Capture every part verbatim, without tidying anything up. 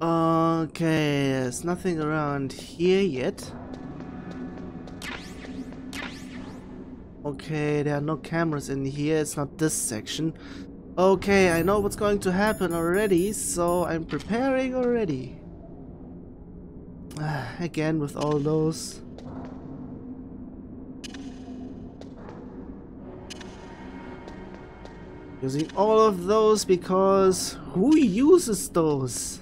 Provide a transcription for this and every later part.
Okay, there's nothing around here yet. Okay, there are no cameras in here, it's not this section. Okay, I know what's going to happen already, so I'm preparing already. Uh, again with all those. Using all of those because who uses those?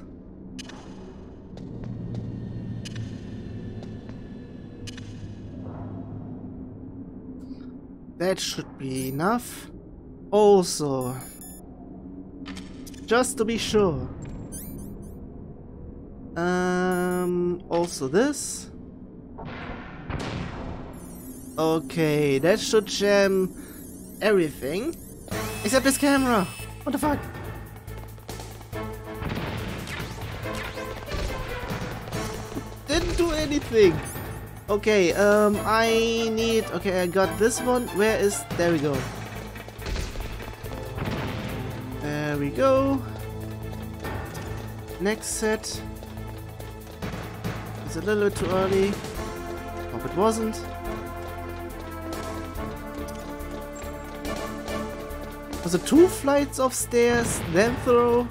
That should be enough. Also, just to be sure. Um, also this. Okay, that should jam everything. Except this camera! What the fuck? Didn't do anything! Okay, um, I need... Okay, I got this one. Where is... There we go. There we go. Next set. It's a little bit too early. Hope it wasn't. Was it two flights of stairs, then throw,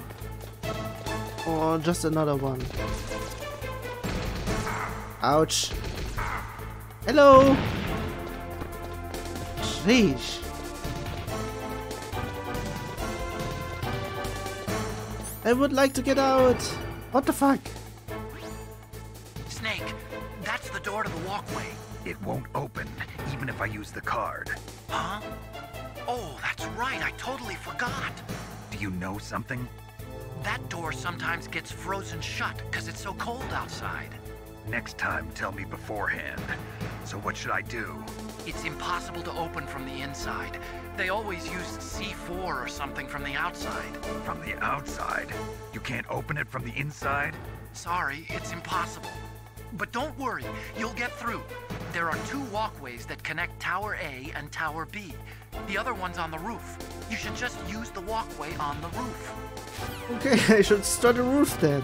or just another one? Ouch. Hello! Sheesh. I would like to get out. What the fuck? Snake, that's the door to the walkway. It won't open, even if I use the card. Huh? Oh, that's right, I totally forgot. Do you know something? That door sometimes gets frozen shut because it's so cold outside. Next time, tell me beforehand. So what should I do? It's impossible to open from the inside. They always used C four or something from the outside. From the outside? You can't open it from the inside? Sorry, it's impossible. But don't worry, you'll get through. There are two walkways that connect Tower A and Tower B. The other one's on the roof. You should just use the walkway on the roof. Okay, I should start a roof then.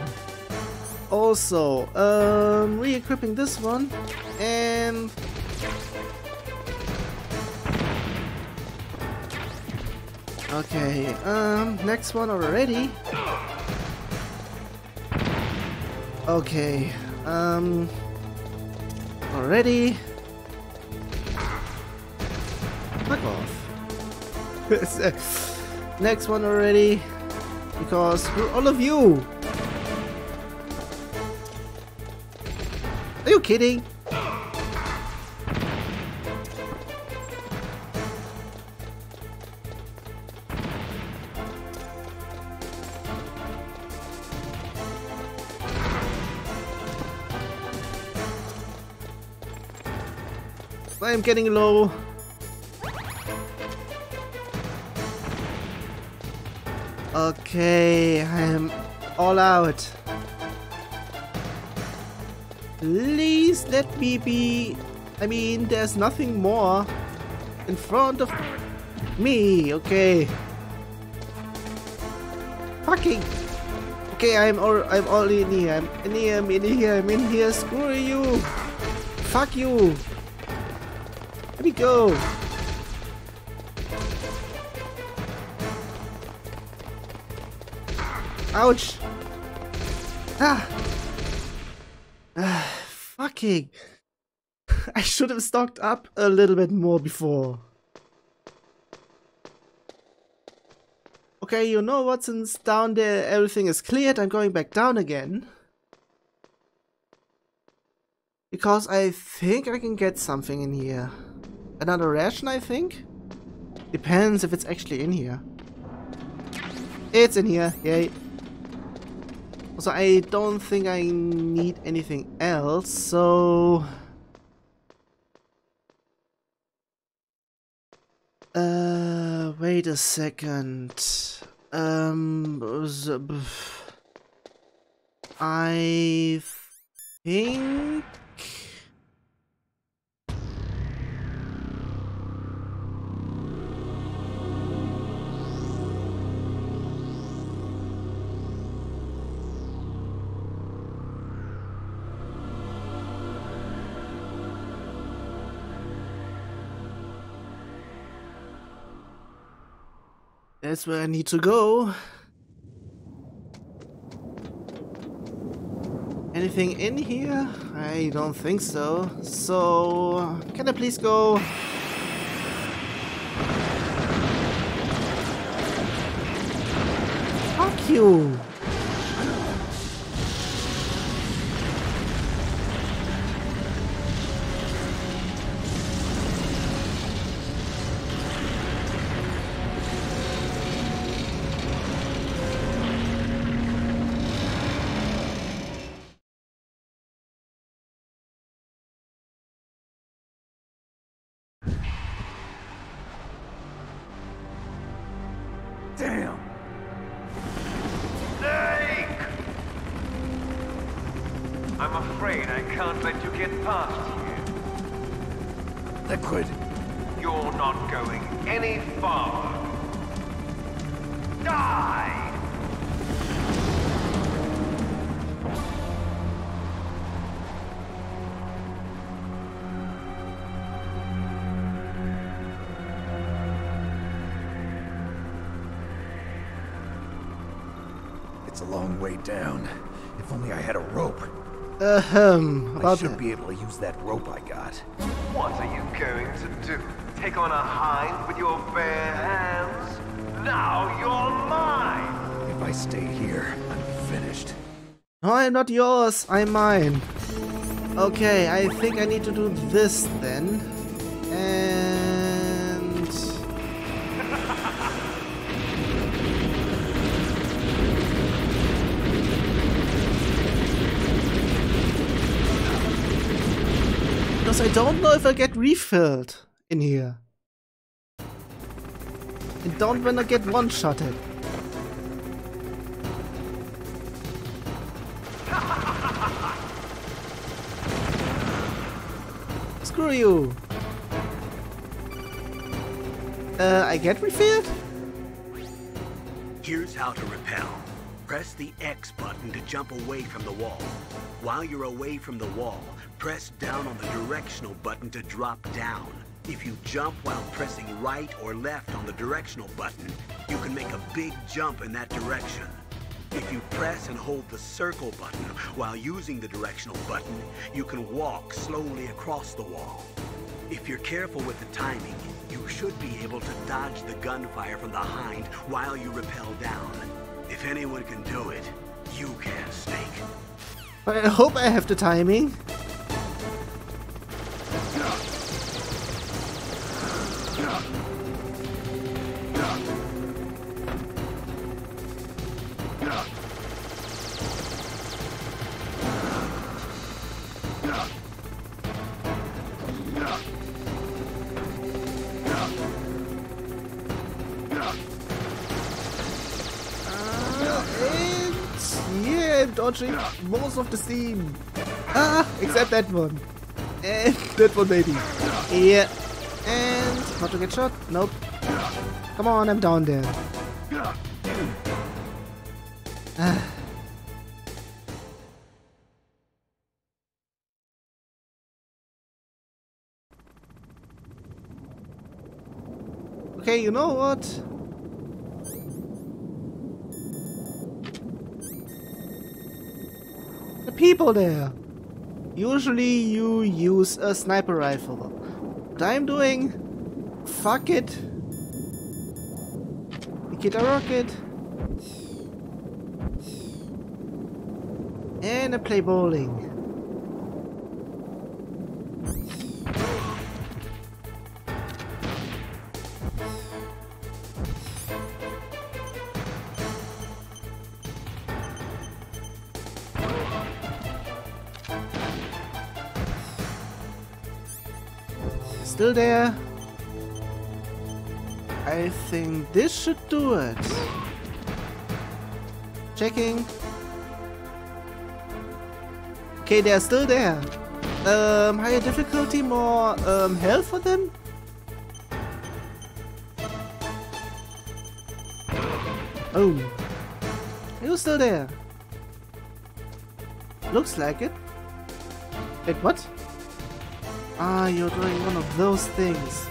Also, um, re-equipping this one, and... Okay, um, next one already. Okay, um... already. Fuck off. Next one already. Because screw all of you. Are you kidding? I'm getting low. Okay, I am all out. Please let me be... I mean, there's nothing more in front of me. Okay. Fucking... Okay, I'm all, I'm all in here. I'm in here, I'm in here, I'm in here. Screw you. Fuck you. Let me go. Ouch. Ah. ah fucking. I should have stocked up a little bit more before. Okay, you know what? Since down there everything is cleared, I'm going back down again. Because I think I can get something in here. Another ration, I think? Depends if it's actually in here. It's in here, yay. Also, I don't think I need anything else, so... Uh, wait a second. Um... I think... That's where I need to go. Anything in here? I don't think so. So, can I please go? Fuck you! Down. If only I had a rope. Ahem. I should be able to use that rope I got. What are you going to do? Take on a hind with your bare hands? Now you're mine! If I stay here, I'm finished. No, I'm not yours. I'm mine. Okay, I think I need to do this then. And... I don't know if I get refilled in here. And don't wanna get one-shotted. Screw you. Uh, I get refilled? Here's how to repel. Press the X button to jump away from the wall. While you're away from the wall, press down on the directional button to drop down. If you jump while pressing right or left on the directional button, you can make a big jump in that direction. If you press and hold the circle button while using the directional button, you can walk slowly across the wall. If you're careful with the timing, you should be able to dodge the gunfire from behind while you rappel down. If anyone can do it, you can, Snake. I hope I have the timing. Most of the steam. Ah, except that one. And that one, baby. Yeah. And not to get shot. Nope. Come on, I'm down there. Ah. Okay, you know what? People there. Usually you use a sniper rifle. What I'm doing? Fuck it. Get a rocket. And I play bowling. Still there. I think this should do it. Checking. Okay, they're still there. Um, higher difficulty, more um, health for them? Oh. You're still there. Looks like it. Wait, what? Ah, you're doing one of those things.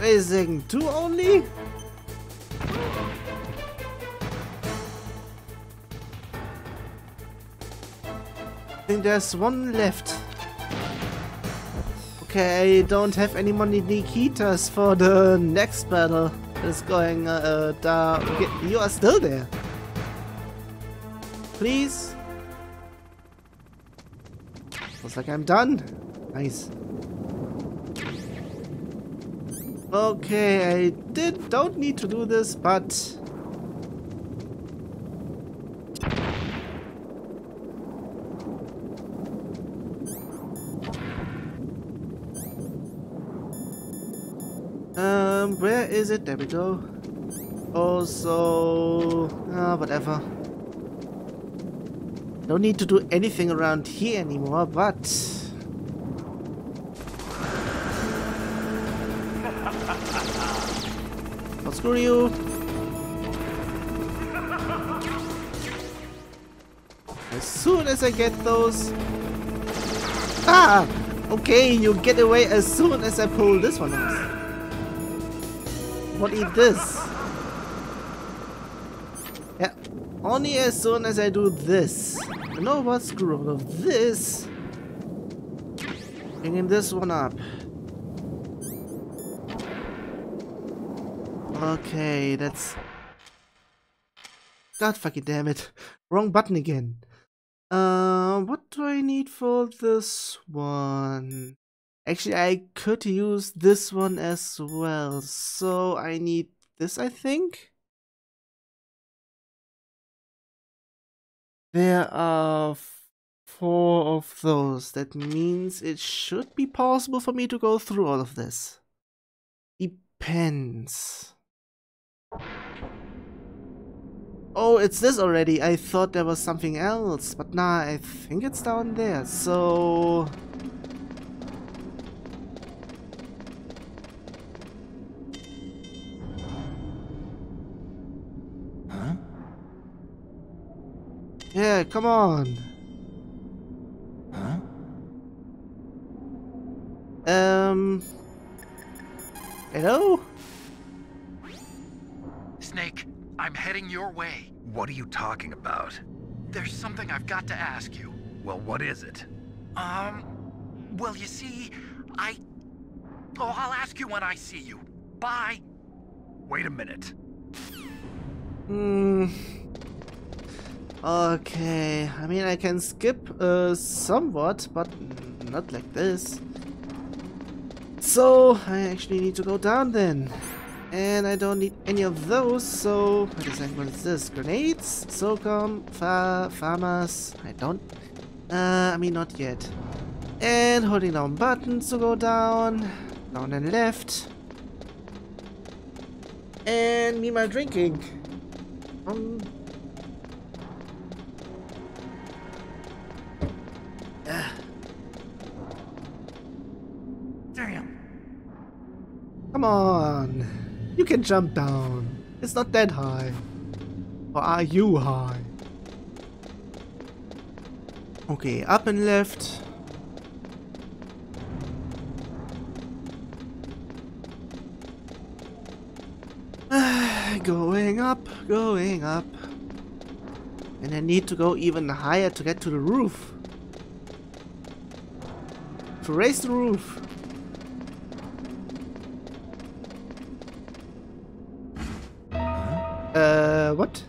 Wait a second, two only? I think there's one left. Okay, I don't have any money Nikitas for the next battle. It's going uh, down. Okay, you are still there. Please. Looks like I'm done. Nice. Okay, I did don't need to do this, but Um, where is it? There we go. Also, ah, whatever. Don't need to do anything around here anymore, but well, screw you. As soon as I get those, ah, okay, you get away as soon as I pull this one out. What is this? Yeah, only as soon as I do this. You know what? Screw all of this. Bring this one up. Okay, that's. God fucking damn it! Wrong button again. Uh, what do I need for this one? Actually, I could use this one as well, so I need this, I think. There are four of those. That means it should be possible for me to go through all of this. Depends. Oh, it's this already. I thought there was something else, but nah, I think it's down there, so yeah, come on. Huh? Um. Hello? Snake, I'm heading your way. What are you talking about? There's something I've got to ask you. Well, what is it? Um. Well, you see, I. Oh, I'll ask you when I see you. Bye. Wait a minute. Hmm. Okay, I mean I can skip uh, somewhat, but not like this. So I actually need to go down then. And I don't need any of those, so what is, what is this? Grenades? SOCOM, fa farmers, I don't uh I mean not yet. And holding down buttons to go down, down and left. And me my drinking. Um Damn. Come on. You can jump down. It's not that high. Or are you high? Okay, up and left. Going up, going up. And I need to go even higher to get to the roof. To raise the roof. Uh, what?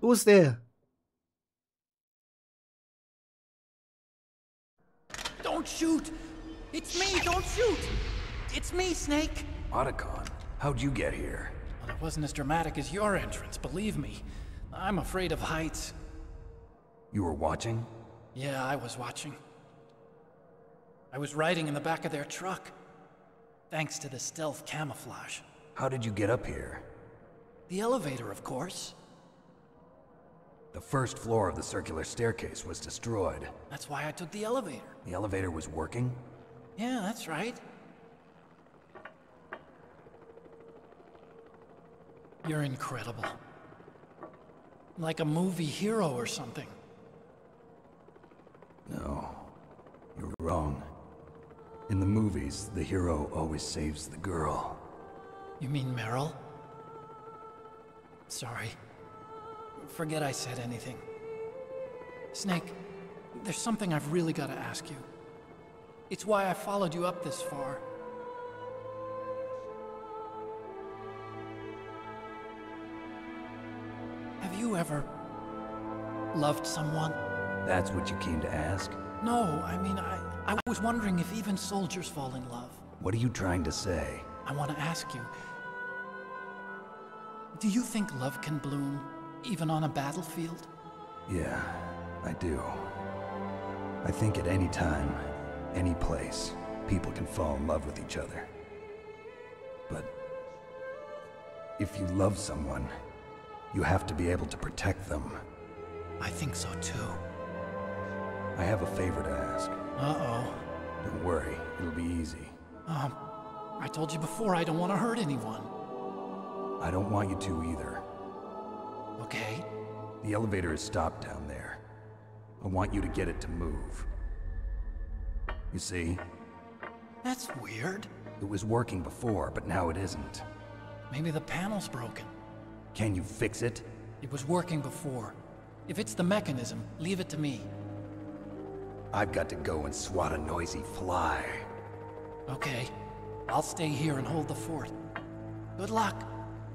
Who's there? Don't shoot! It's me! Don't shoot! It's me, Snake! Otacon, how'd you get here? Well, it wasn't as dramatic as your entrance, believe me. I'm afraid of heights. You were watching? Yeah, I was watching. I was riding in the back of their truck, thanks to the stealth camouflage. How did you get up here? The elevator, of course. The first floor of the circular staircase was destroyed. That's why I took the elevator. The elevator was working? Yeah, that's right. You're incredible. Like a movie hero or something. wrong. In the movies, the hero always saves the girl. You mean Meryl? Sorry. Forget I said anything. Snake, there's something I've really got to ask you. It's why I followed you up this far. Have you ever loved someone? That's what you came to ask? No, I mean, I, I was wondering if even soldiers fall in love. What are you trying to say? I want to ask you, do you think love can bloom, even on a battlefield? Yeah, I do. I think at any time, any place, people can fall in love with each other. But if you love someone, you have to be able to protect them. I think so too. I have a favor to ask. Uh-oh. Don't worry, it'll be easy. Um, I told you before, I don't want to hurt anyone. I don't want you to either. Okay. The elevator is stopped down there. I want you to get it to move. You see? That's weird. It was working before, but now it isn't. Maybe the panel's broken. Can you fix it? It was working before. If it's the mechanism, leave it to me. I've got to go and swat a noisy fly. Okay. I'll stay here and hold the fort. Good luck.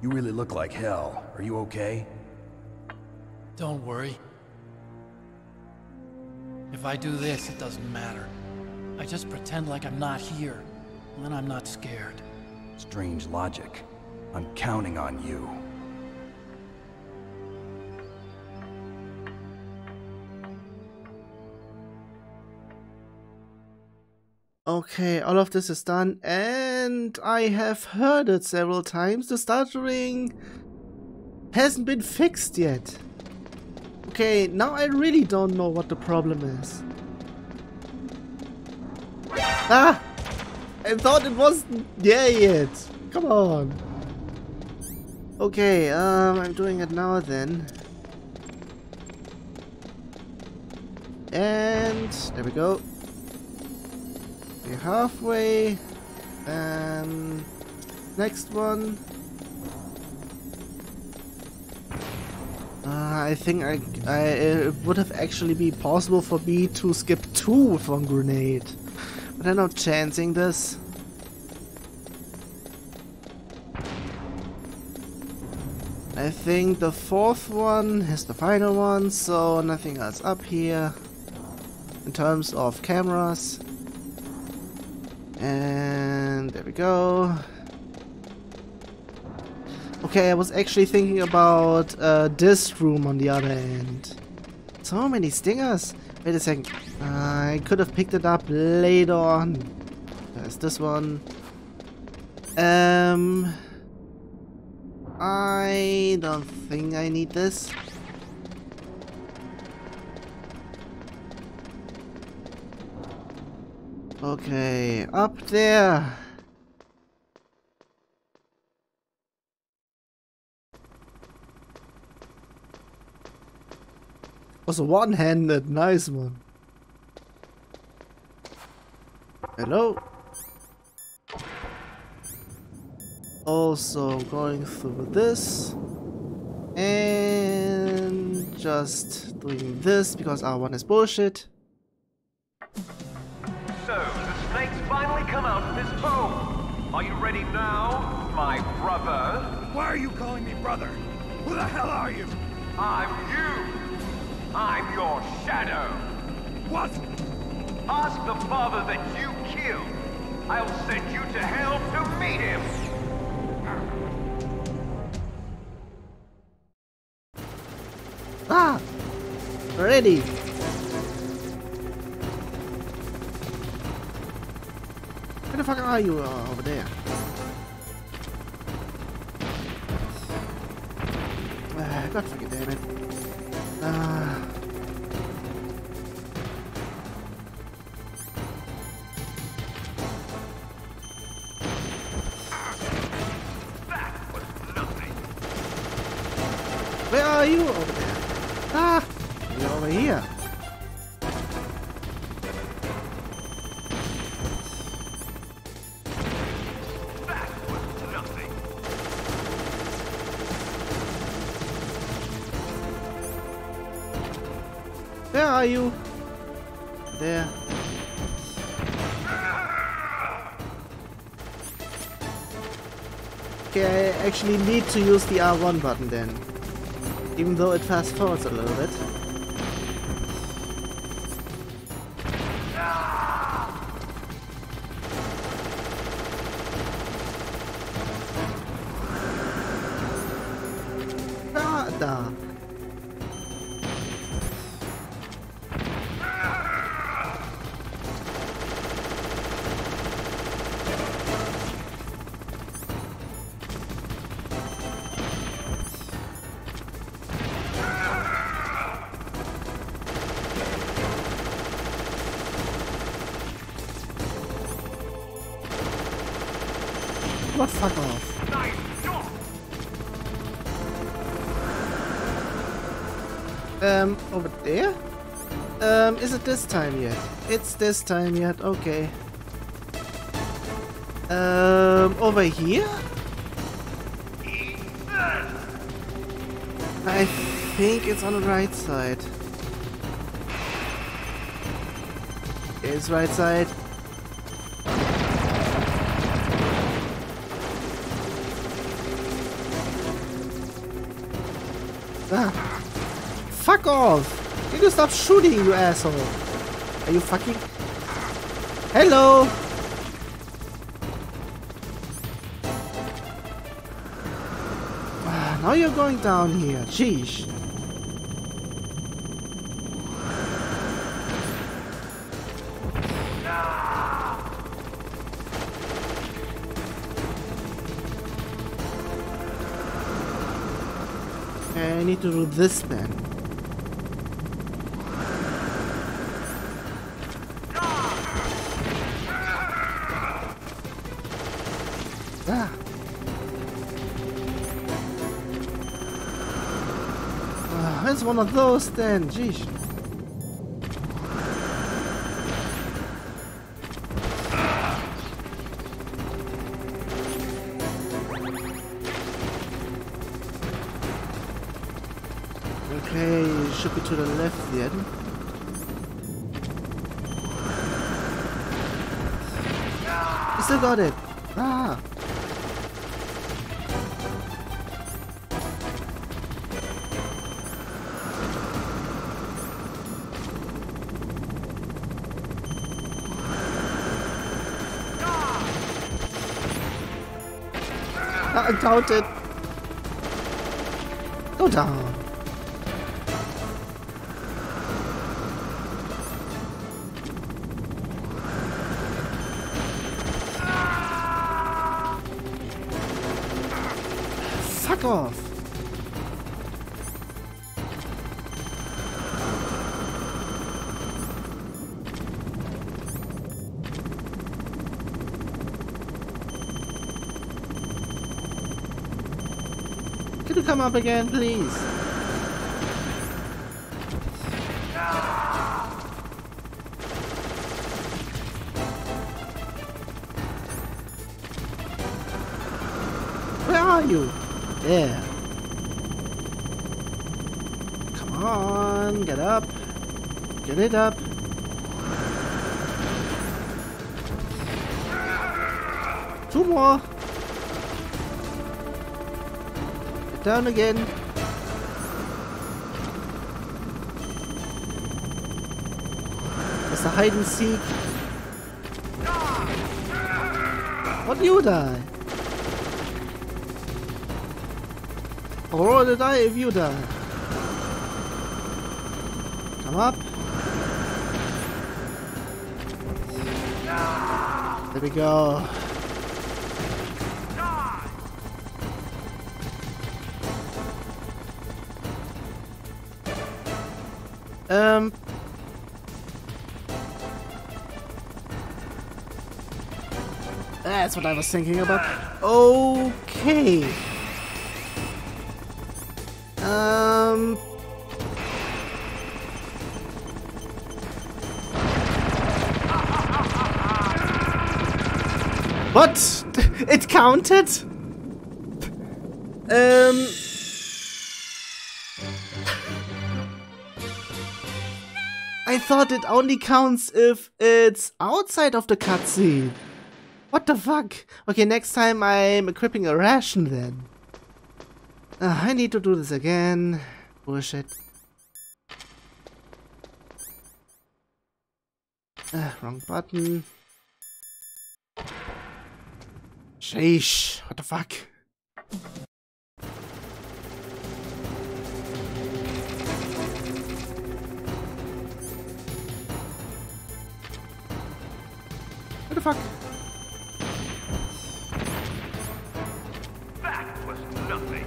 You really look like hell. Are you okay? Don't worry. If I do this, it doesn't matter. I just pretend like I'm not here, and then I'm not scared. Strange logic. I'm counting on you. Okay, all of this is done, and I have heard it several times. The stuttering hasn't been fixed yet. Okay, now I really don't know what the problem is. Ah! I thought it wasn't there yet. Come on. Okay, um, I'm doing it now then. And there we go. We're halfway. Um, next one. Uh, I think I, I it would have actually been possible for me to skip two with one grenade, but I'm not chancing this. I think the fourth one is the final one, so nothing else up here in terms of cameras. And there we go. Okay, I was actually thinking about uh, this room on the other end. So many stingers. Wait a second. Uh, I could have picked it up later on. There's this one. Um, I don't think I need this. Okay, up there. Was a one-handed, nice one. Hello. Also going through this and just doing this because R one is bullshit. So, the snake's finally come out of this boat! Are you ready now, my brother? Why are you calling me brother? Who the hell are you? I'm you! I'm your shadow! What? Ask the father that you killed. I'll send you to hell to meet him! Ah! Ready! Where the fuck are you uh, over there? Uh, God fucking damn it. Uh. That was nothing. Where are you over there? Ah! You're over here. are you? There. Okay, I actually need to use the R one button then. Even though it fast forwards a little bit. This time yet. It's this time yet. Okay. Um, over here? I think it's on the right side. It's right side. Ah. Fuck off! Can you stop shooting, you asshole? Are you fucking? Hello! Now you're going down here. Jeez. I need to do this then. One of those then, jeez. Okay, should be to the left then. I still got it. Ah. Counted. Go down. Ah! Fuck off. Come up again, please. Where are you? There. Come on, get up. Get it up. Two more. Down again. It's a hide and seek. What do you die? Or roll the die if you die. Come up. There we go. Um. That's what I was thinking about. Okay. Um. What? It counted? Um. I thought it only counts if it's outside of the cutscene. What the fuck? Okay, next time I'm equipping a ration then. Uh, I need to do this again. Bullshit. Uh, wrong button. Sheesh, what the fuck? What the fuck? That was nothing.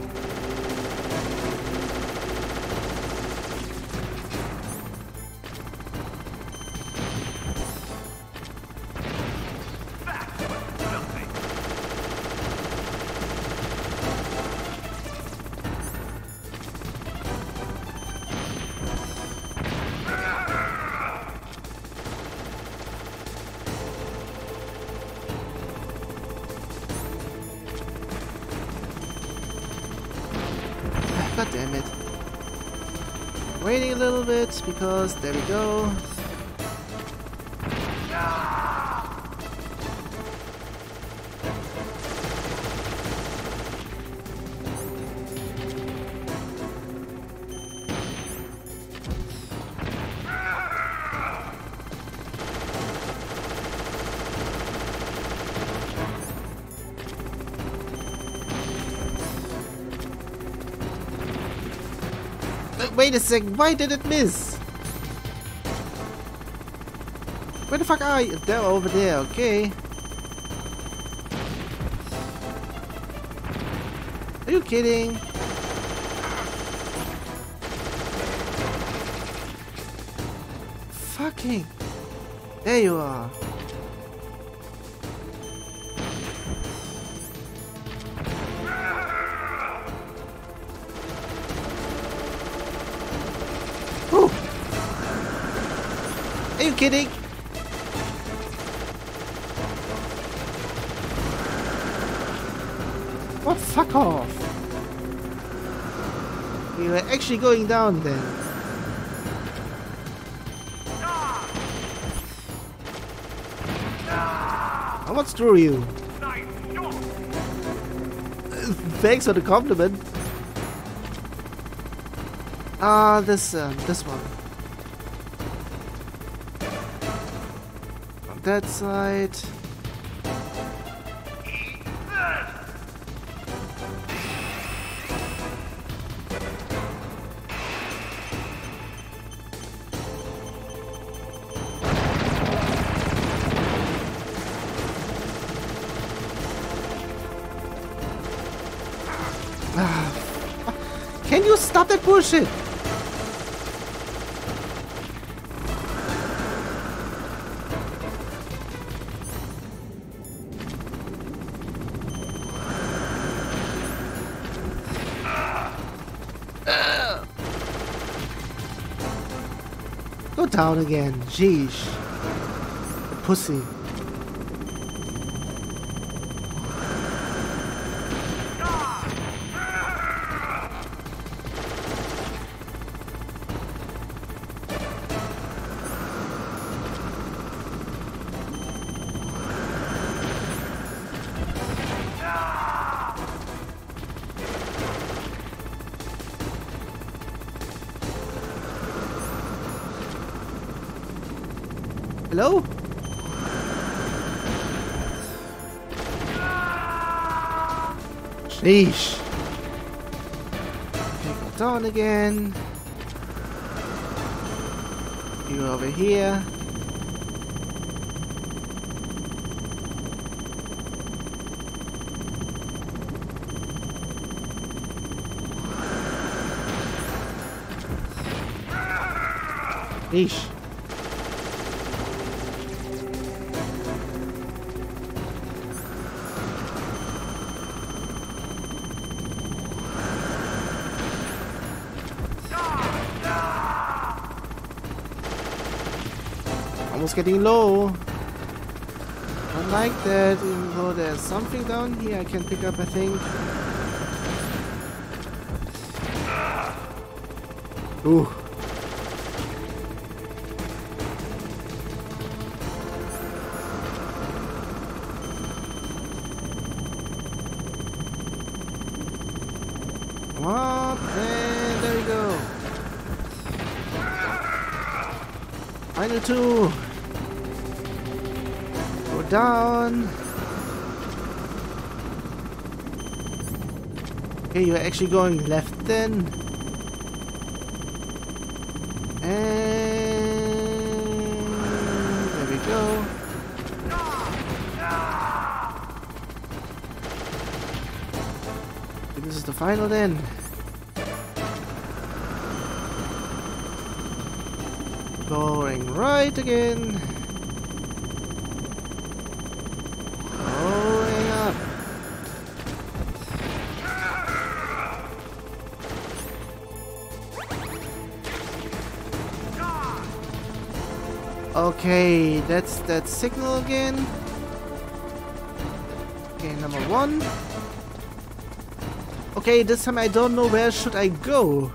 Bit because there we go. Wait a sec, why did it miss? Where the fuck are you? They're over there, okay. Are you kidding? Fucking. There you are. Kidding? What? Fuck off! We were actually going down then. Ah, what's through you? Nice shot. Thanks for the compliment. Ah, uh, this uh, this one. That side. Can you stop that bullshit? Down again, jeez, the pussy. Hello? Sheesh. Okay, go down again. You over here. Sheesh. Getting low. I like that, even though there's something down here I can pick up, I think. Ooh. I need to go down. Okay, you're actually going left then. And there we go. Okay, this is the final then. Going right again. Okay, that's that signal again. Okay, number one. Okay, this time I don't know where should I go.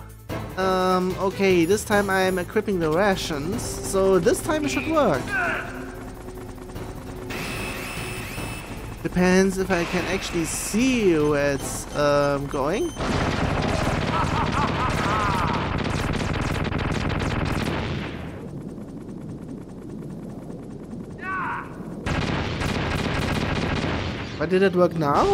Um, okay, this time I'm equipping the rations, so this time it should work. Depends if I can actually see where it's um, going. But did it work now?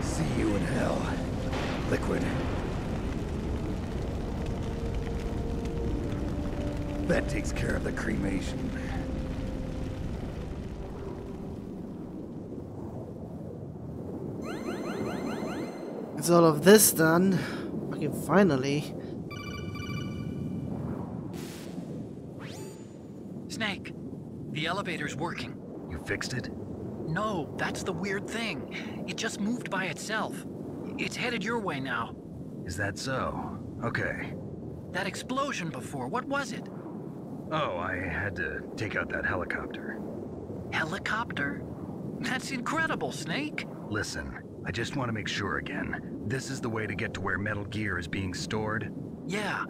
See you in hell, Liquid. That takes care of the cremation. It's all of this done. Okay, finally. Snake, the elevator's working. You fixed it? No, that's the weird thing. It just moved by itself. It's headed your way now. Is that so? Okay. That explosion before, what was it? Oh, I had to take out that helicopter. Helicopter? That's incredible, Snake. Listen, I just want to make sure again. This is the way to get to where Metal Gear is being stored? Yeah.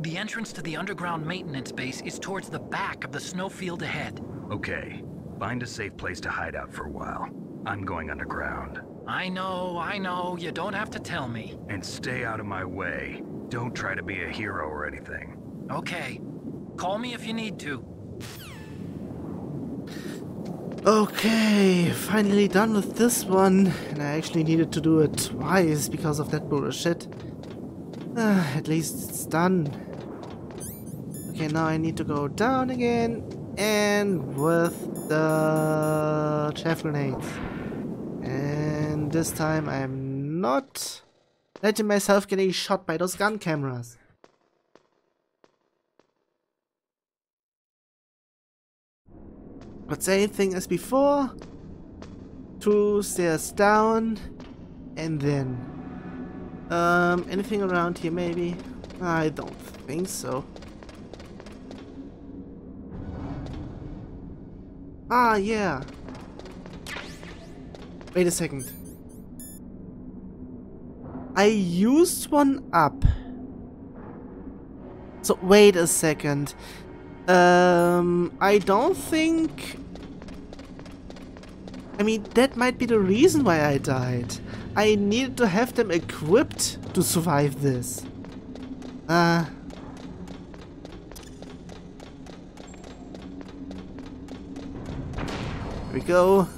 The entrance to the underground maintenance base is towards the back of the snowfield ahead. Okay. Find a safe place to hide out for a while. I'm going underground. I know, I know. You don't have to tell me. And stay out of my way. Don't try to be a hero or anything. Okay. Call me if you need to. Okay, finally done with this one. And I actually needed to do it twice because of that bullshit. Uh, at least it's done. Okay, now I need to go down again. And with the chaff grenades. And this time I'm not letting myself getting shot by those gun cameras. But same thing as before, two stairs down, and then um, anything around here maybe? I don't think so. Ah yeah, wait a second, I used one up, so wait a second, um, I don't think... I mean, that might be the reason why I died. I needed to have them equipped to survive this. Uh... Here we go.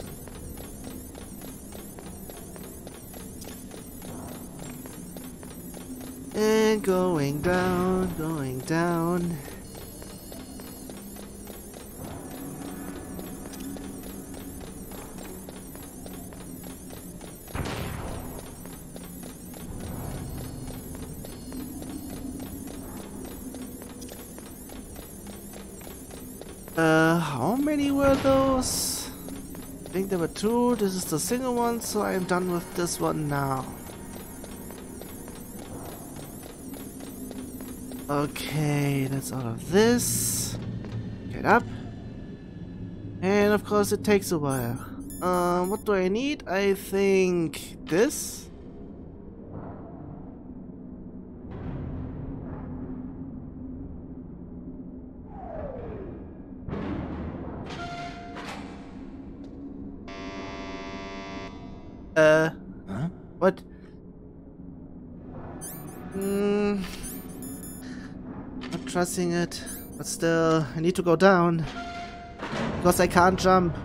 And going down, going down. Uh, how many were those? I think there were two. This is the single one, so I am done with this one now. Okay, that's all of this. Get up. And of course it takes a while. Um, what do I need? I think this. Uh, huh? What? Mm, not trusting it, but still, I need to go down because I can't jump.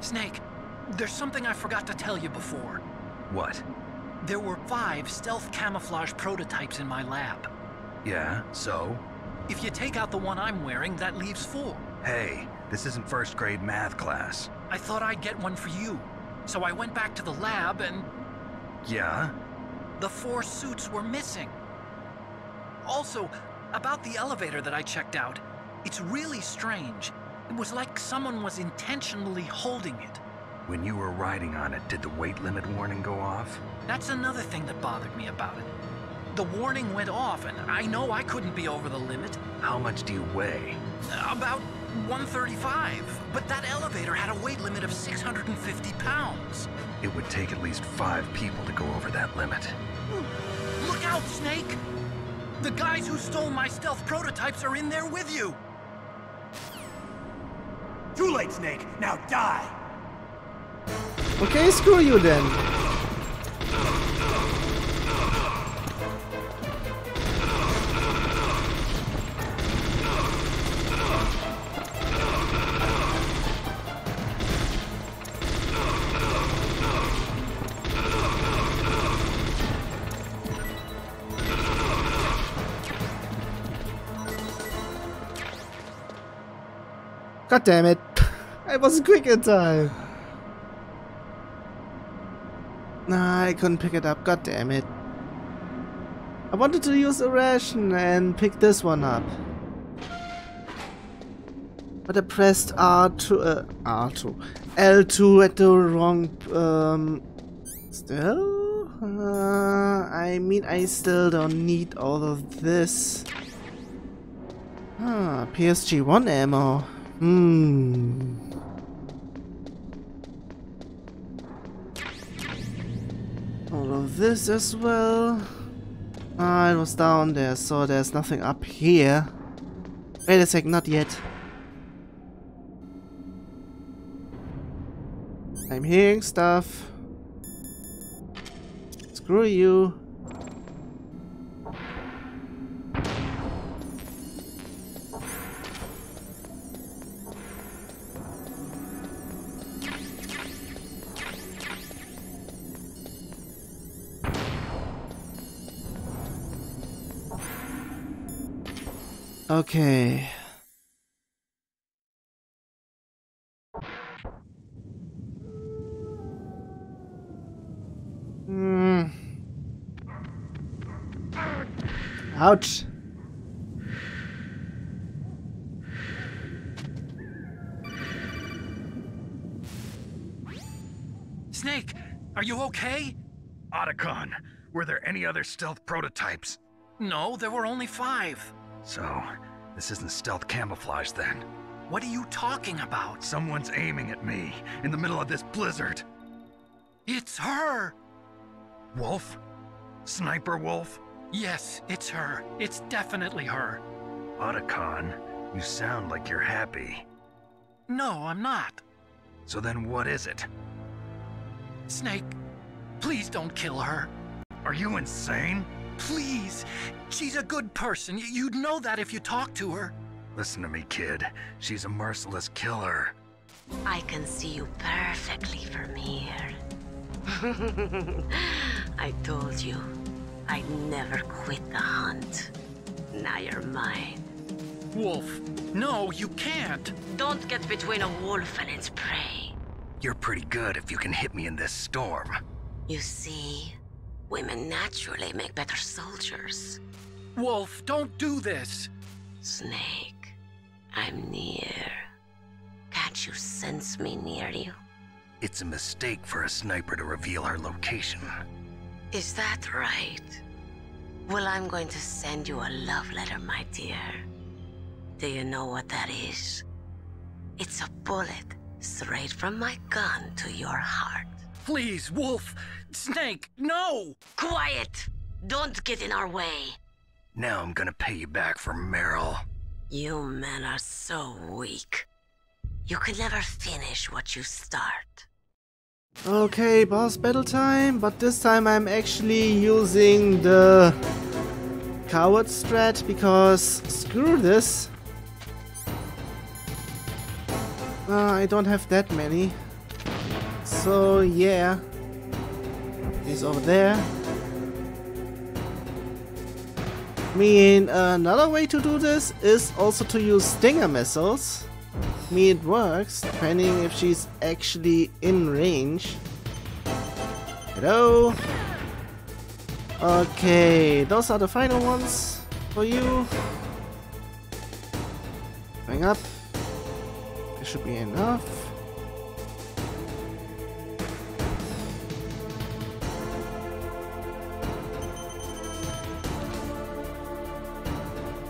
Snake, there's something I forgot to tell you before. What? There were five stealth camouflage prototypes in my lab. Yeah, so? If you take out the one I'm wearing, that leaves four. Hey, this isn't first grade math class. I thought I'd get one for you. So I went back to the lab and... Yeah? The four suits were missing. Also, about the elevator that I checked out, it's really strange. It was like someone was intentionally holding it. When you were riding on it, did the weight limit warning go off? That's another thing that bothered me about it. The warning went off, and I know I couldn't be over the limit. How much do you weigh? About one thirty-five, but that elevator had a weight limit of six hundred fifty pounds. It would take at least five people to go over that limit. Look out, Snake! The guys who stole my stealth prototypes are in there with you! Too late, Snake! Now die! Okay, screw you then. God damn it. I wasn't quick in time. Nah, I couldn't pick it up, god damn it. I wanted to use a ration and pick this one up. But I pressed R two, uh, R two, L two at the wrong, um, still? Uh, I mean, I still don't need all of this. Ah, P S G one ammo. Hmm. This as well. Ah, it was down there, so there's nothing up here. Wait a sec, not yet. I'm hearing stuff. Screw you. Okay. Mm. Ouch. Snake, are you okay? Otacon, were there any other stealth prototypes? No, there were only five. So, this isn't stealth camouflage then? What are you talking about? Someone's aiming at me in the middle of this blizzard. It's her! Wolf? Sniper Wolf? Yes, it's her. It's definitely her. Otacon, you sound like you're happy. No, I'm not. So then what is it? Snake, please don't kill her. Are you insane? Please! She's a good person. You'd know that if you talked to her. Listen to me, kid. She's a merciless killer. I can see you perfectly from here. I told you, I'd never quit the hunt. Now you're mine. Wolf, no, you can't. Don't get between a wolf and its prey. You're pretty good if you can hit me in this storm. You see? Women naturally make better soldiers. Wolf, don't do this! Snake, I'm near. Can't you sense me near you? It's a mistake for a sniper to reveal her location. Is that right? Well, I'm going to send you a love letter, my dear. Do you know what that is? It's a bullet straight from my gun to your heart. Please, Wolf! Snake, no! Quiet! Don't get in our way. Now I'm gonna pay you back for Meryl. You men are so weak. You can never finish what you start. Okay, boss battle time, but this time I'm actually using the coward strat because screw this. Uh, I don't have that many. So yeah. He's over there. I mean, another way to do this is also to use stinger missiles. I mean, it works, depending if she's actually in range. Hello? Okay, those are the final ones for you. Bang up. This should be enough.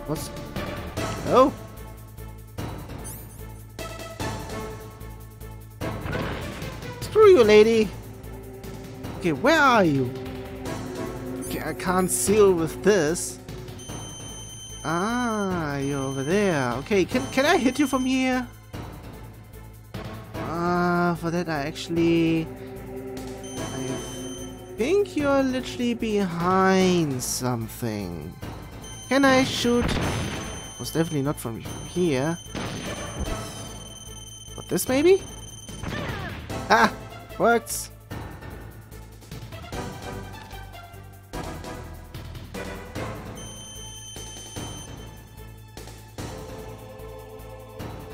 What's... Oh! Screw you, lady! Okay, where are you? Okay, I can't seal with this. Ah, you're over there. Okay, can, can I hit you from here? Ah, uh, for that I actually... I think you're literally behind something. Can I shoot? Most definitely not from here. But this maybe? Ah! Works!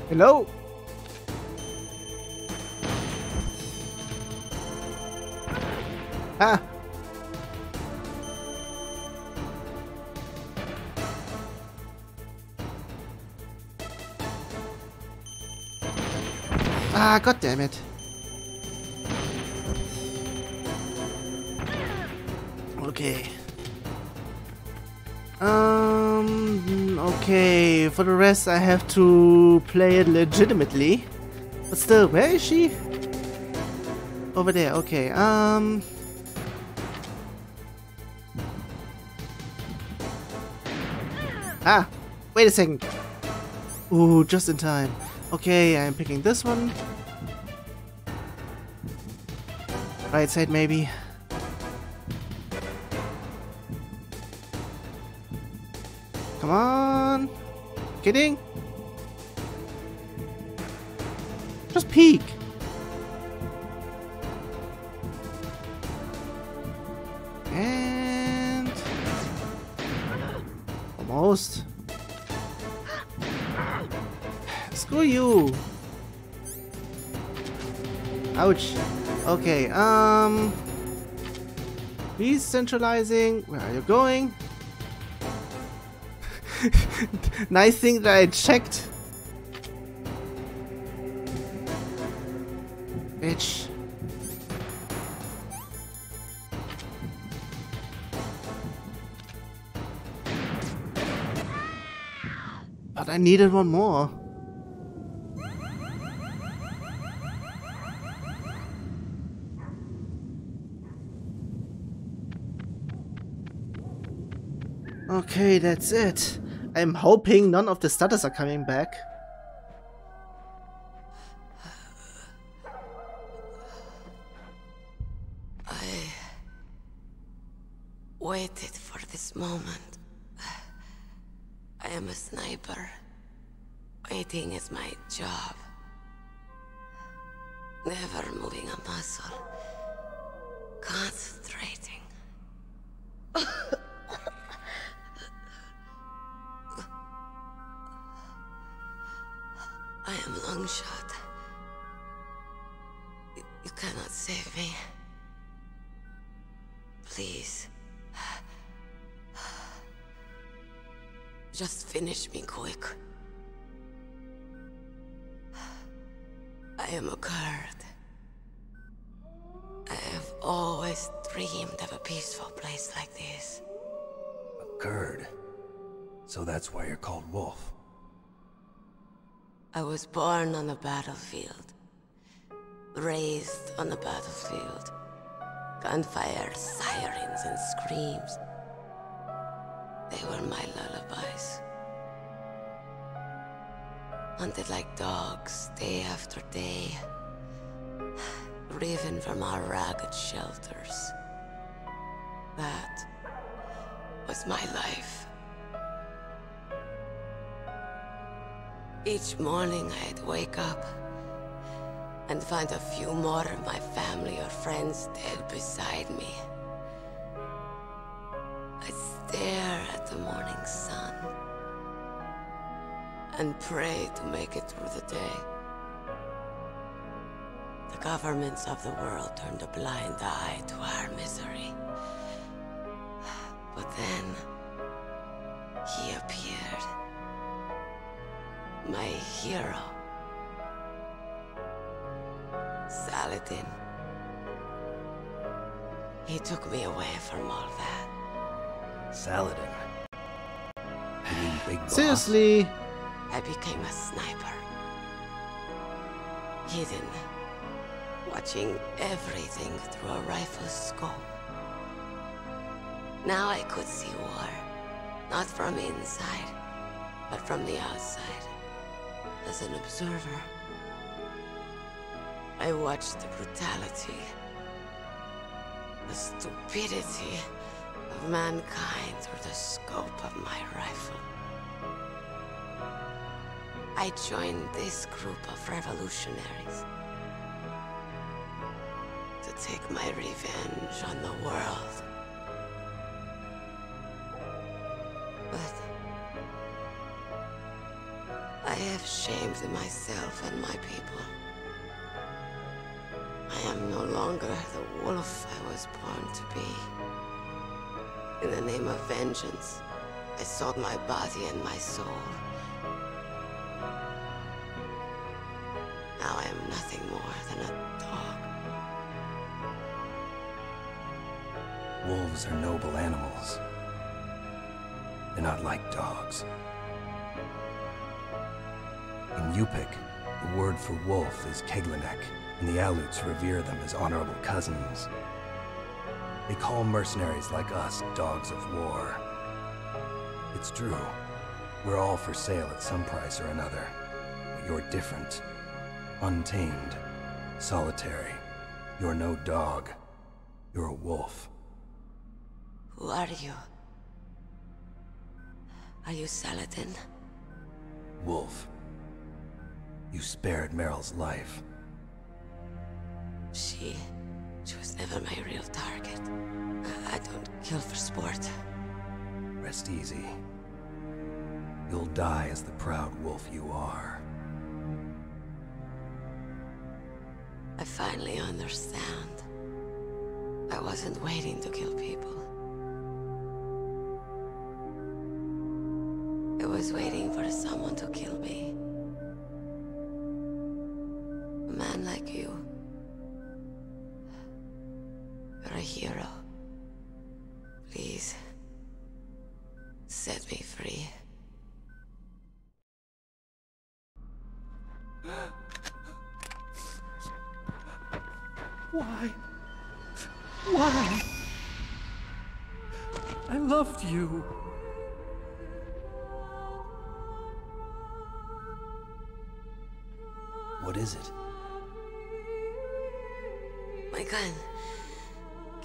Hello? Ah! Ah, god damn it. Okay. Um okay, for the rest I have to play it legitimately. But still, where is she? Over there, okay. Um Ah, wait a second. Ooh, just in time. Okay, I'm picking this one. Right side, maybe. Come on! Kidding? Just peek! And... almost. Screw you! Ouch! Okay, um... decentralizing... Where are you going? Nice thing that I checked! Bitch. But I needed one more. Okay, that's it. I'm hoping none of the stutters are coming back. I... waited for this moment. I am a sniper. Waiting is my job. Never moving a muscle. Concentrating. I am long shot. You, you cannot save me. Please. Just finish me quick. I am a guard. I have always dreamed of a peaceful place like this. A guard? So that's why you're called Wolf. I was born on the battlefield, raised on the battlefield, gunfire, sirens, and screams. They were my lullabies. Hunted like dogs, day after day, driven from our ragged shelters. That was my life. Each morning I'd wake up and find a few more of my family or friends dead beside me. I'd stare at the morning sun and pray to make it through the day. The governments of the world turned a blind eye to our misery. But then, he appeared. My hero. Saladin. He took me away from all that. Saladin? You mean Big Boss? Seriously? I became a sniper. Hidden. Watching everything through a rifle scope. Now I could see war. Not from inside, but from the outside. As an observer, I watched the brutality, the stupidity of mankind through the scope of my rifle. I joined this group of revolutionaries to take my revenge on the world. But I have shamed myself and my people. I am no longer the wolf I was born to be. In the name of vengeance, I sold my body and my soul. Now I am nothing more than a dog. Wolves are noble animals. They're not like dogs. In Yup'ik, the word for wolf is Keglanek, and the Aleuts revere them as honorable cousins. They call mercenaries like us dogs of war. It's true. We're all for sale at some price or another. But you're different. Untamed. Solitary. You're no dog. You're a wolf. Who are you? Are you Saladin? Wolf. You spared Meryl's life. She... she was never my real target. I don't kill for sport. Rest easy. You'll die as the proud wolf you are. I finally understand. I wasn't waiting to kill people. I was waiting for someone to kill me. A man like you. You're a hero. Please, set me free. Why? Why? I loved you. What is it? My gun.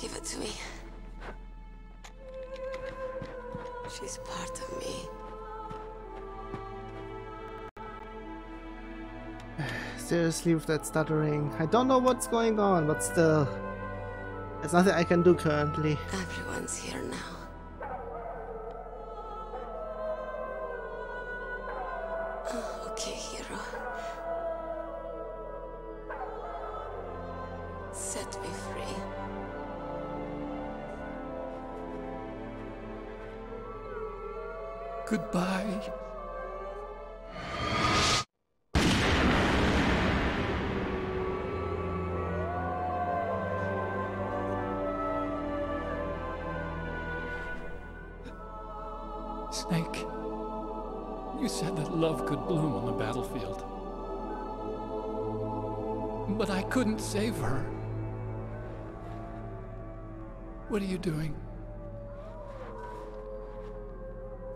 Give it to me. She's part of me. Seriously, with that stuttering. I don't know what's going on, but still. There's nothing I can do currently. Everyone's here now. Oh, okay, hero. Set me free. Goodbye. Snake, you said that love could bloom on the battlefield. But I couldn't save her. What are you doing?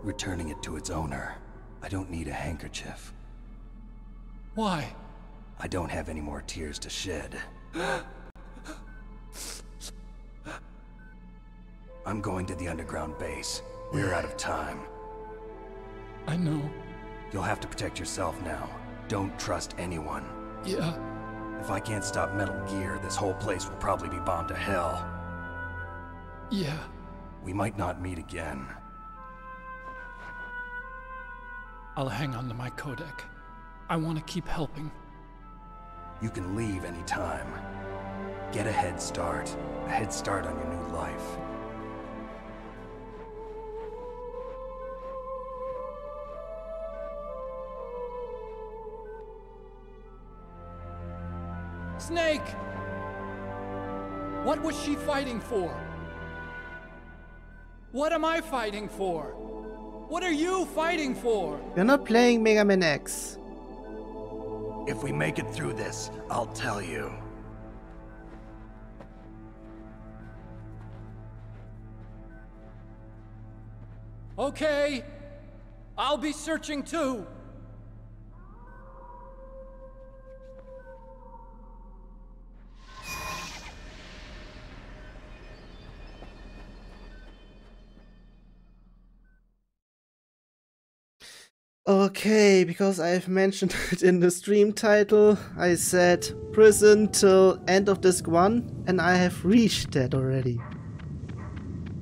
returning it to its owner. I don't need a handkerchief. Why? I don't have any more tears to shed. I'm going to the underground base. We're out of time. I know. You'll have to protect yourself now. Don't trust anyone. Yeah. If I can't stop Metal Gear, this whole place will probably be bombed to hell. Yeah. We might not meet again. I'll hang on to my codec. I want to keep helping. You can leave anytime. Get a head start. A head start on your new life. Snake! What was she fighting for? What am I fighting for? What are you fighting for? You're not playing Mega Man X. If we make it through this, I'll tell you. Okay. I'll be searching too. Okay, because I've mentioned it in the stream title, I said prison till end of disc one, and I have reached that already.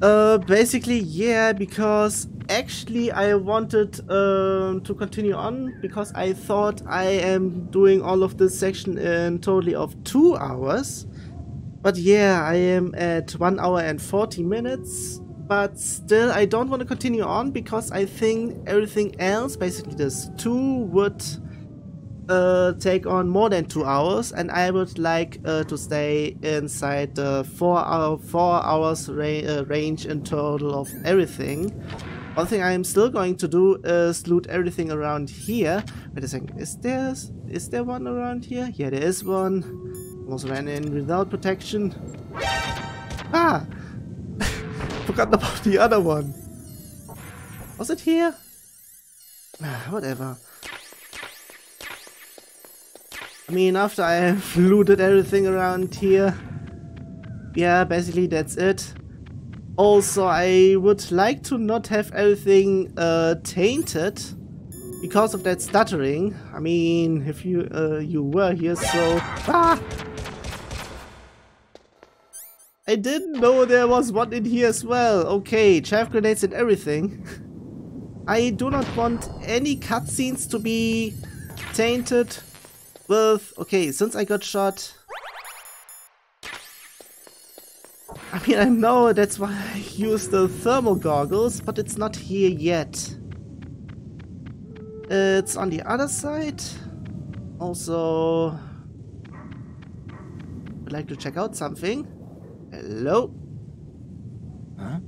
Uh, basically, yeah, because actually I wanted um, to continue on, because I thought I am doing all of this section in totally of two hours. But yeah, I am at one hour and forty minutes. But still, I don't want to continue on because I think everything else, basically this two, would uh, take on more than two hours, and I would like uh, to stay inside the four hour four hours ra uh, range in total of everything. One thing I am still going to do is loot everything around here. Wait a second, is there is there one around here? Yeah, there is one. Almost ran in without protection. Ah. Forgotten about the other one. Was it here? Whatever. I mean, after I have looted everything around here, yeah, basically that's it. Also, I would like to not have everything uh, tainted because of that stuttering. I mean, if you uh, you were here, so ah! I didn't know there was one in here as well. Okay, chaff grenades and everything. I do not want any cutscenes to be tainted with... Okay, since I got shot... I mean, I know that's why I used the thermal goggles, but it's not here yet. It's on the other side. Also... I'd like to check out something. Hello? Huh?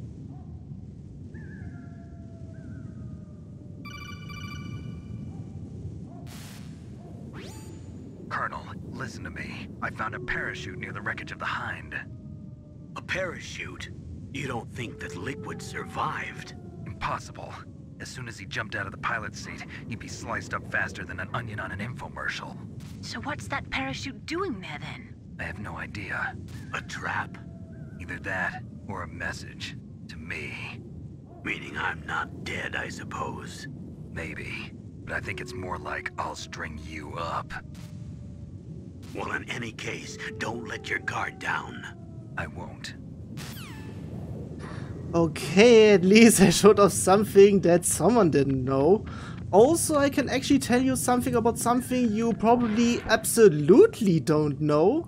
Colonel, listen to me. I found a parachute near the wreckage of the Hind. A parachute? You don't think that Liquid survived? Impossible. As soon as he jumped out of the pilot's seat, he'd be sliced up faster than an onion on an infomercial. So what's that parachute doing there then? I have no idea. A trap? Either that, or a message. To me. Meaning I'm not dead, I suppose? Maybe. But I think it's more like, I'll string you up. Well, in any case, don't let your guard down. I won't. Okay, at least I showed off something that someone didn't know. Also, I can actually tell you something about something you probably absolutely don't know.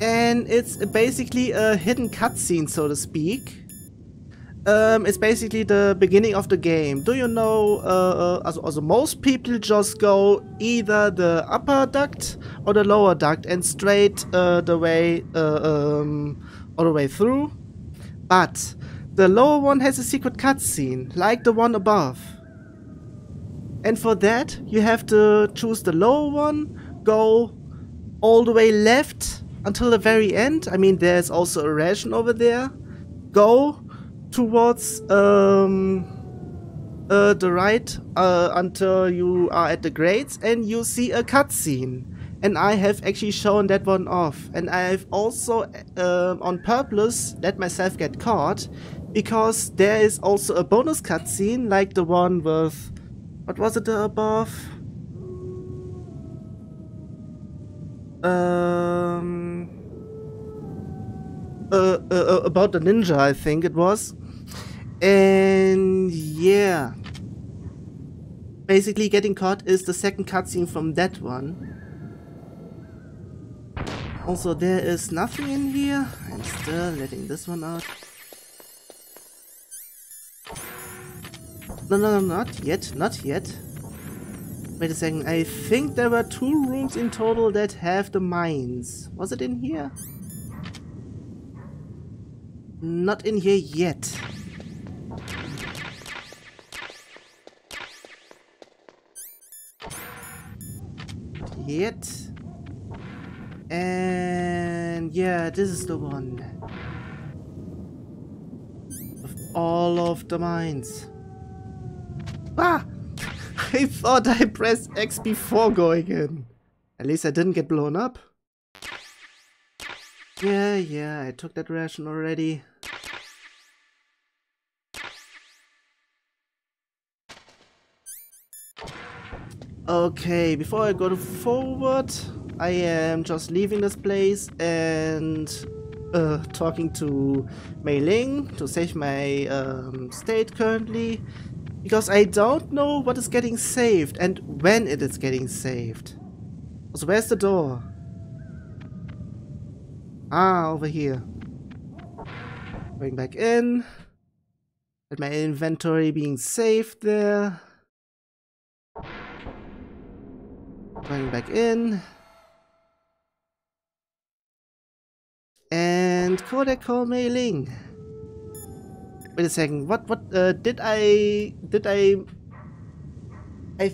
And it's basically a hidden cutscene, so to speak. Um, it's basically the beginning of the game. Do you know, uh, also, also most people just go either the upper duct or the lower duct and straight uh, the way, uh, um, all the way through. But the lower one has a secret cutscene, like the one above. And for that, you have to choose the lower one, go all the way left, until the very end. I mean, there's also a ration over there. Go towards um, uh, the right uh, until you are at the grades and you see a cutscene. And I have actually shown that one off. And I have also uh, on purpose let myself get caught, because there is also a bonus cutscene like the one with... What was it above? Um, uh, uh, uh, about the ninja, I think it was. And yeah. Basically getting caught is the second cutscene from that one. Also, there is nothing in here. I'm still letting this one out. No, no, no, not yet, not yet. Wait a second, I think there were two rooms in total that have the mines. Was it in here? Not in here yet. Not yet. And yeah, this is the one. Of all of the mines. Ah! I thought I pressed X before going in. At least I didn't get blown up. Yeah, yeah, I took that ration already. Okay, before I go forward, I am just leaving this place and uh, talking to Mei Ling to save my um, state currently, because I don't know what is getting saved and when it is getting saved. So where's the door? Ah, over here. Going back in. Let my inventory being saved there. Going back in. And Kodak call Mei Ling. Wait a second. What? What? Uh, did I? Did I? I,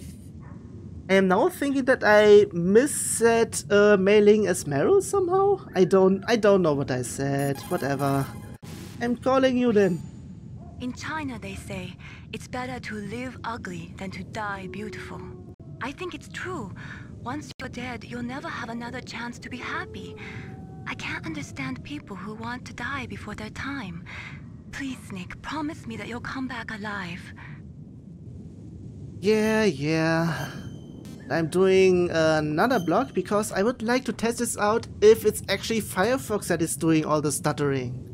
I am now thinking that I missaid uh, Mei Ling as Meryl somehow. I don't. I don't know what I said. Whatever. I'm calling you then. In China, they say it's better to live ugly than to die beautiful. I think it's true. Once you're dead, you'll never have another chance to be happy. I can't understand people who want to die before their time. Please, Nick, promise me that you'll come back alive. Yeah, yeah. I'm doing another blog because I would like to test this out if it's actually Firefox that is doing all the stuttering.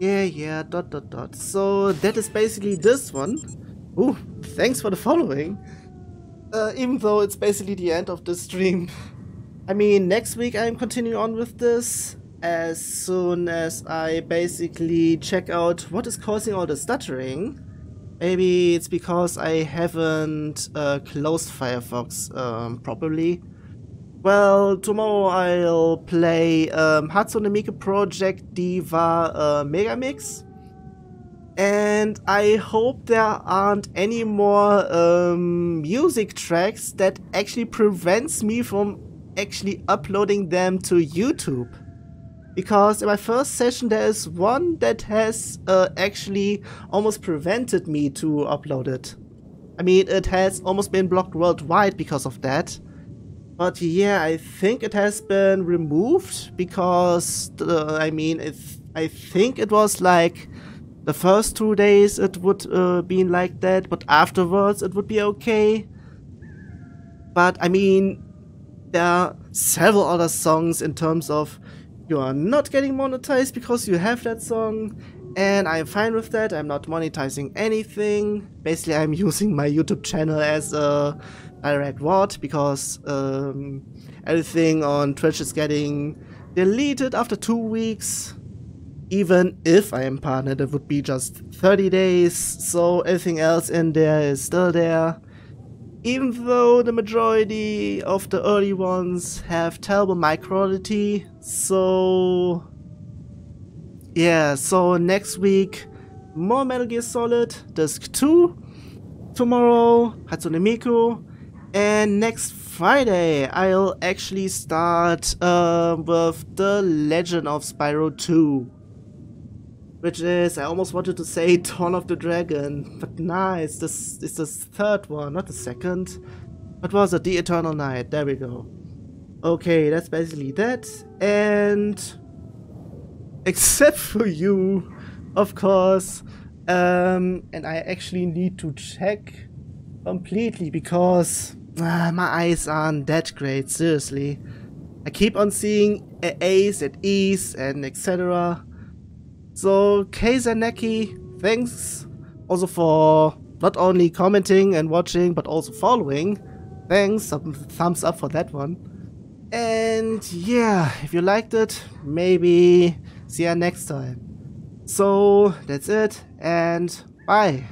Yeah, yeah, dot dot dot. So that is basically this one. Ooh, thanks for the following. Uh, even though it's basically the end of the stream. I mean, next week I'm continuing on with this. As soon as I basically check out what is causing all the stuttering. Maybe it's because I haven't uh, closed Firefox um, properly. Well, tomorrow I'll play um, Hatsune Miku Project Diva uh, Megamix. And I hope there aren't any more um, music tracks that actually prevents me from actually uploading them to YouTube. Because in my first session there is one that has uh, actually almost prevented me to upload it. I mean, it has almost been blocked worldwide because of that. But yeah, I think it has been removed because, uh, I mean, if, I think it was like the first two days it would uh, be like that, but afterwards it would be okay. But I mean, there are several other songs in terms of you are not getting monetized because you have that song, and I'm fine with that. I'm not monetizing anything. Basically, I'm using my YouTube channel as a direct reward because um, everything on Twitch is getting deleted after two weeks. Even if I am partnered, it would be just thirty days, so everything else in there is still there. Even though the majority of the early ones have terrible micro-quality, so yeah, so next week more Metal Gear Solid, Disc two, tomorrow Hatsune Miku, and next Friday I'll actually start uh, with The Legend of Spyro two. which is, I almost wanted to say Dawn of the Dragon, but nah, it's this, it's this third one, not the second. What was it? The Eternal Knight, there we go. Okay, that's basically that, and except for you, of course, um, and I actually need to check completely because uh, my eyes aren't that great, seriously. I keep on seeing A's and E's and et cetera. So KZNeki, thanks also for not only commenting and watching but also following. Thanks, thumbs up for that one. And yeah, if you liked it, maybe see you next time. So that's it and bye.